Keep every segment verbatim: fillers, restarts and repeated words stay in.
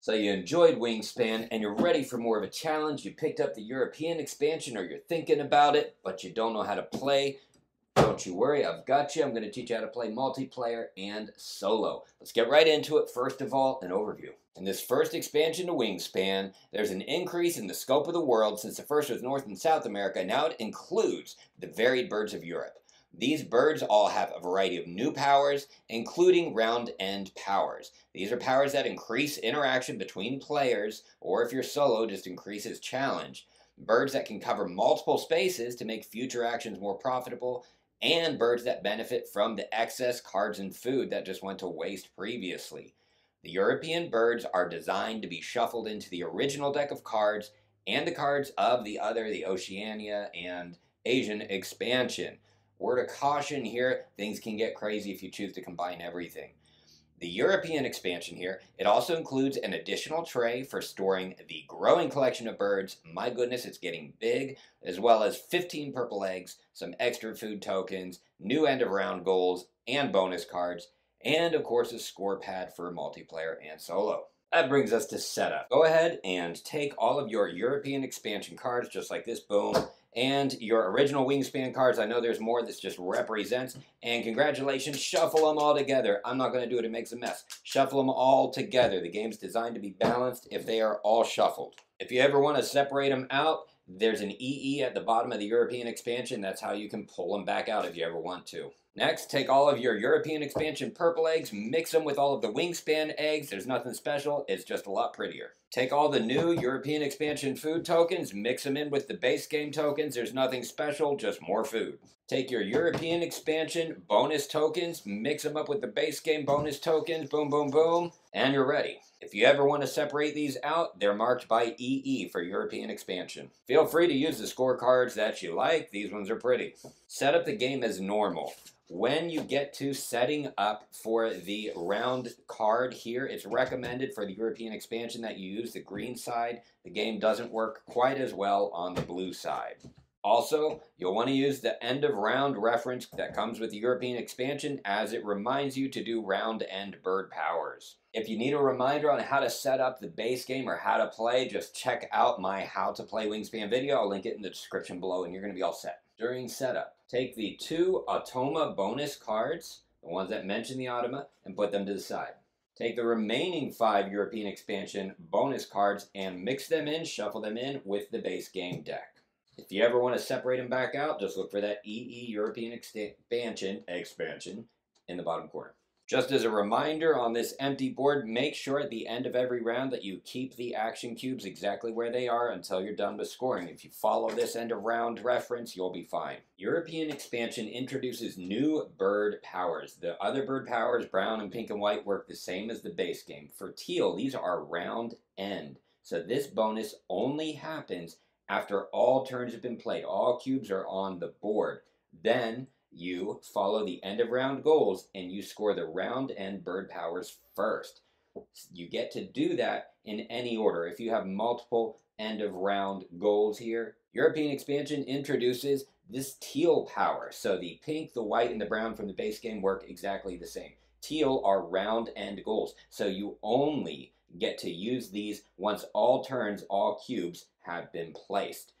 So you enjoyed Wingspan and you're ready for more of a challenge. You picked up the European expansion, or you're thinking about it, but you don't know how to play. Don't you worry, I've got you. I'm going to teach you how to play multiplayer and solo. Let's get right into it. First of all, an overview. In this first expansion to Wingspan, there's an increase in the scope of the world. Since the first was North and South America, now it includes the varied birds of Europe. These birds all have a variety of new powers, including round-end powers. These are powers that increase interaction between players, or if you're solo, just increases challenge. Birds that can cover multiple spaces to make future actions more profitable, and birds that benefit from the excess cards and food that just went to waste previously. The European birds are designed to be shuffled into the original deck of cards and the cards of the other, the Oceania and Asian expansion. Word of caution here, things can get crazy if you choose to combine everything. The European expansion here, it also includes an additional tray for storing the growing collection of birds. My goodness, it's getting big, as well as fifteen purple eggs, some extra food tokens, new end of round goals, and bonus cards, and of course a score pad for multiplayer and solo. That brings us to setup. Go ahead and take all of your European expansion cards, just like this, boom, and your original Wingspan cards. I know there's more, this just represents, and congratulations, shuffle them all together. I'm not going to do it, it makes a mess. Shuffle them all together. The game's designed to be balanced if they are all shuffled. If you ever want to separate them out, there's an E E at the bottom of the European expansion. That's how you can pull them back out if you ever want to. Next, take all of your European expansion purple eggs, mix them with all of the Wingspan eggs. There's nothing special, it's just a lot prettier. Take all the new European expansion food tokens, mix them in with the base game tokens. There's nothing special, just more food. Take your European expansion bonus tokens, mix them up with the base game bonus tokens, boom, boom, boom, and you're ready. If you ever want to separate these out, they're marked by E E for European expansion. Feel free to use the scorecards that you like. These ones are pretty. Set up the game as normal. When you get to setting up for the round card here, it's recommended for the European expansion that you use the green side. The game doesn't work quite as well on the blue side. Also, you'll want to use the end of round reference that comes with the European expansion, as it reminds you to do round end bird powers. If you need a reminder on how to set up the base game or how to play, just check out my how to play Wingspan video. I'll link it in the description below and you're going to be all set. During setup, take the two Automa bonus cards, the ones that mention the Automa, and put them to the side. Take the remaining five European expansion bonus cards and mix them in, shuffle them in with the base game deck. If you ever want to separate them back out, just look for that E E European expansion expansion in the bottom corner. Just as a reminder, on this empty board, make sure at the end of every round that you keep the action cubes exactly where they are until you're done with scoring. If you follow this end of round reference, you'll be fine. European expansion introduces new bird powers. The other bird powers, brown and pink and white, work the same as the base game. For teal, these are round end. So this bonus only happens after all turns have been played. All cubes are on the board. Then you follow the end of round goals and you score the round end bird powers first. You get to do that in any order. If you have multiple end of round goals here, European expansion introduces this teal power. So the pink, the white, and the brown from the base game work exactly the same. Teal are round end goals. So you only get to use these once all turns, all cubes have been placed.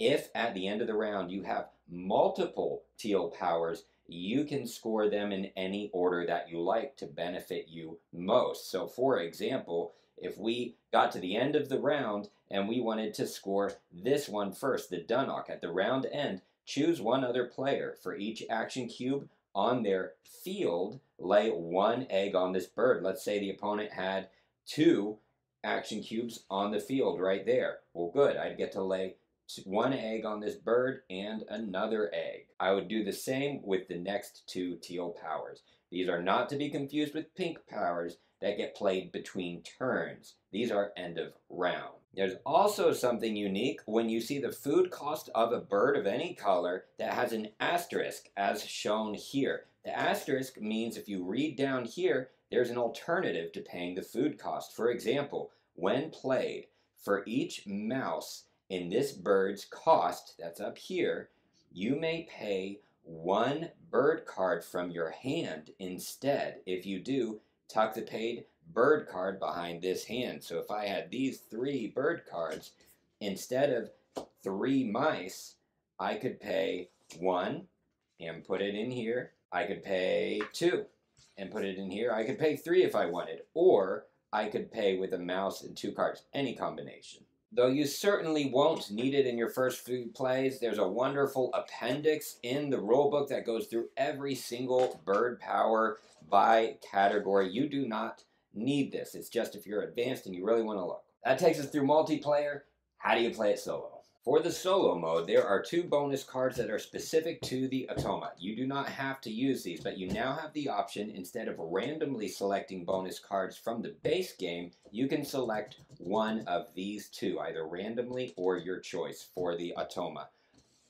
If at the end of the round you have multiple teal powers, you can score them in any order that you like to benefit you most. So for example, if we got to the end of the round and we wanted to score this one first, the Dunnock, at the round end, choose one other player. For each action cube on their field, lay one egg on this bird. Let's say the opponent had two action cubes on the field right there. Well, good, I'd get to lay one egg on this bird and another egg. I would do the same with the next two teal powers. These are not to be confused with pink powers that get played between turns. These are end of round. There's also something unique when you see the food cost of a bird of any color that has an asterisk as shown here. The asterisk means if you read down here, there's an alternative to paying the food cost. For example, when played, for each mouse in this bird's cost, that's up here, you may pay one bird card from your hand instead. If you do, tuck the paid bird card behind this hand. So if I had these three bird cards, instead of three mice, I could pay one and put it in here. I could pay two and put it in here. I could pay three if I wanted, or I could pay with a mouse and two cards, any combination. Though you certainly won't need it in your first few plays, there's a wonderful appendix in the rulebook that goes through every single bird power by category. You do not need this. It's just if you're advanced and you really want to look. That takes us through multiplayer. How do you play it solo? For the solo mode, there are two bonus cards that are specific to the Automa. You do not have to use these, but you now have the option, instead of randomly selecting bonus cards from the base game, you can select one of these two, either randomly or your choice for the Automa.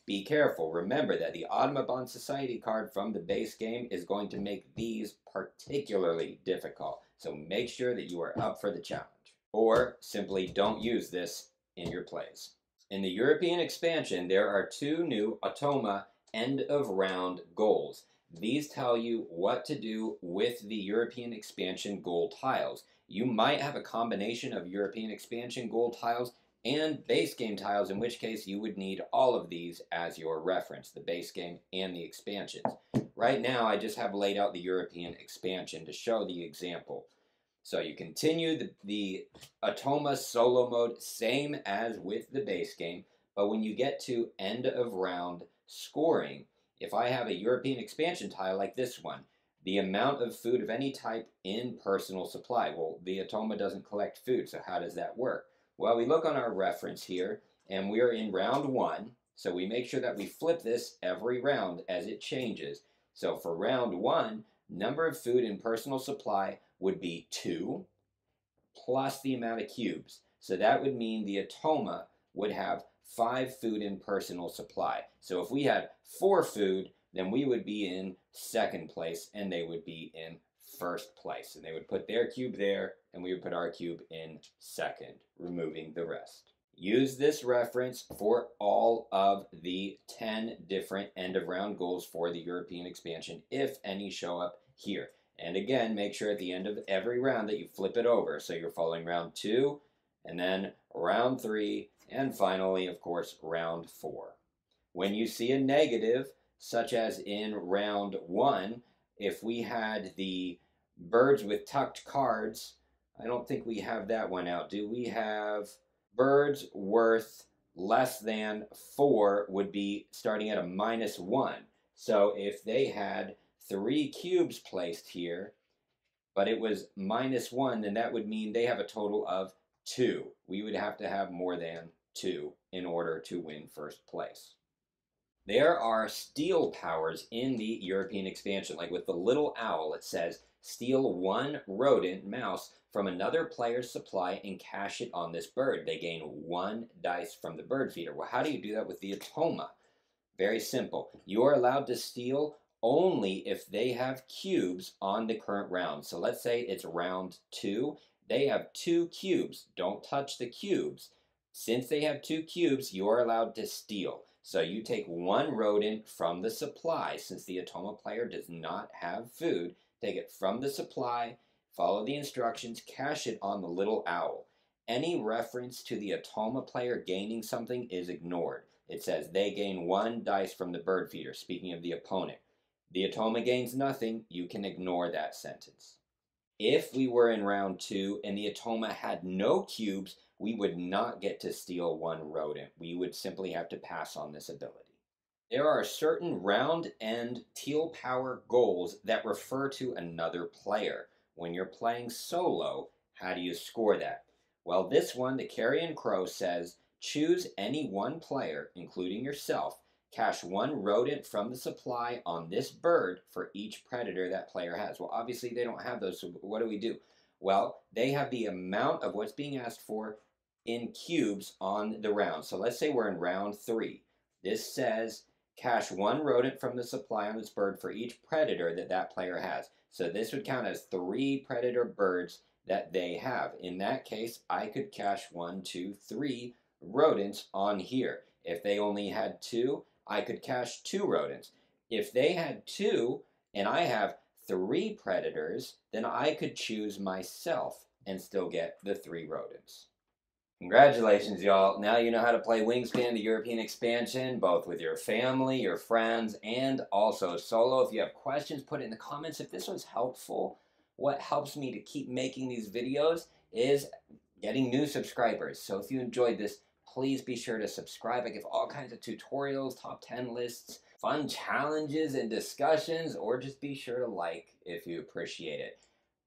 Be careful. Remember that the Audubon Society card from the base game is going to make these particularly difficult, so make sure that you are up for the challenge. Or simply don't use this in your plays. In the European expansion, there are two new Automa end-of-round goals. These tell you what to do with the European expansion goal tiles. You might have a combination of European expansion goal tiles and base game tiles, in which case you would need all of these as your reference, the base game and the expansions. Right now, I just have laid out the European expansion to show the example. So you continue the, the Automa solo mode, same as with the base game, but when you get to end of round scoring, if I have a European expansion tile like this one, the amount of food of any type in personal supply. Well, the Automa doesn't collect food, so how does that work? Well, we look on our reference here, and we are in round one, so we make sure that we flip this every round as it changes. So for round one, number of food in personal supply would be two plus the amount of cubes. So that would mean the Automa would have five food in personal supply. So if we had four food, then we would be in second place and they would be in first place. And they would put their cube there and we would put our cube in second, removing the rest. Use this reference for all of the ten different end of round goals for the European expansion, if any show up here. And again, make sure at the end of every round that you flip it over. So you're following round two, and then round three, and finally, of course, round four. When you see a negative, such as in round one, if we had the birds with tucked cards, I don't think we have that one out. Do we have birds worth less than four would be starting at a minus one. So if they had three cubes placed here, but it was minus one, then that would mean they have a total of two. We would have to have more than two in order to win first place. There are steal powers in the European expansion. Like with the little owl, it says, steal one rodent mouse from another player's supply and cash it on this bird. They gain one dice from the bird feeder. Well, how do you do that with the Automa? Very simple. You are allowed to steal only if they have cubes on the current round. So let's say it's round two. They have two cubes. Don't touch the cubes. Since they have two cubes, you are allowed to steal. So you take one rodent from the supply. Since the Automa player does not have food, take it from the supply, follow the instructions, cash it on the little owl. Any reference to the Automa player gaining something is ignored. It says they gain one dice from the bird feeder, speaking of the opponent. The Automa gains nothing, you can ignore that sentence. If we were in round two and the Automa had no cubes, we would not get to steal one rodent. We would simply have to pass on this ability. There are certain round end teal power goals that refer to another player. When you're playing solo, how do you score that? Well, this one, the Carrion Crow, says, choose any one player, including yourself, cash one rodent from the supply on this bird for each predator that player has. Well, obviously they don't have those, so what do we do? Well, they have the amount of what's being asked for in cubes on the round. So let's say we're in round three. This says, cash one rodent from the supply on this bird for each predator that that player has. So this would count as three predator birds that they have. In that case, I could cash one, two, three rodents on here. If they only had two, I could cash two rodents. If they had two and I have three predators, then I could choose myself and still get the three rodents. Congratulations, y'all. Now you know how to play Wingspan, the European expansion, both with your family, your friends, and also solo. If you have questions, put it in the comments. If this was helpful, what helps me to keep making these videos is getting new subscribers. So if you enjoyed this, please be sure to subscribe. I give all kinds of tutorials, top ten lists, fun challenges and discussions, or just be sure to like if you appreciate it.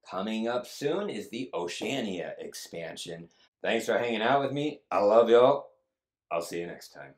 Coming up soon is the Oceania expansion. Thanks for hanging out with me. I love y'all. I'll see you next time.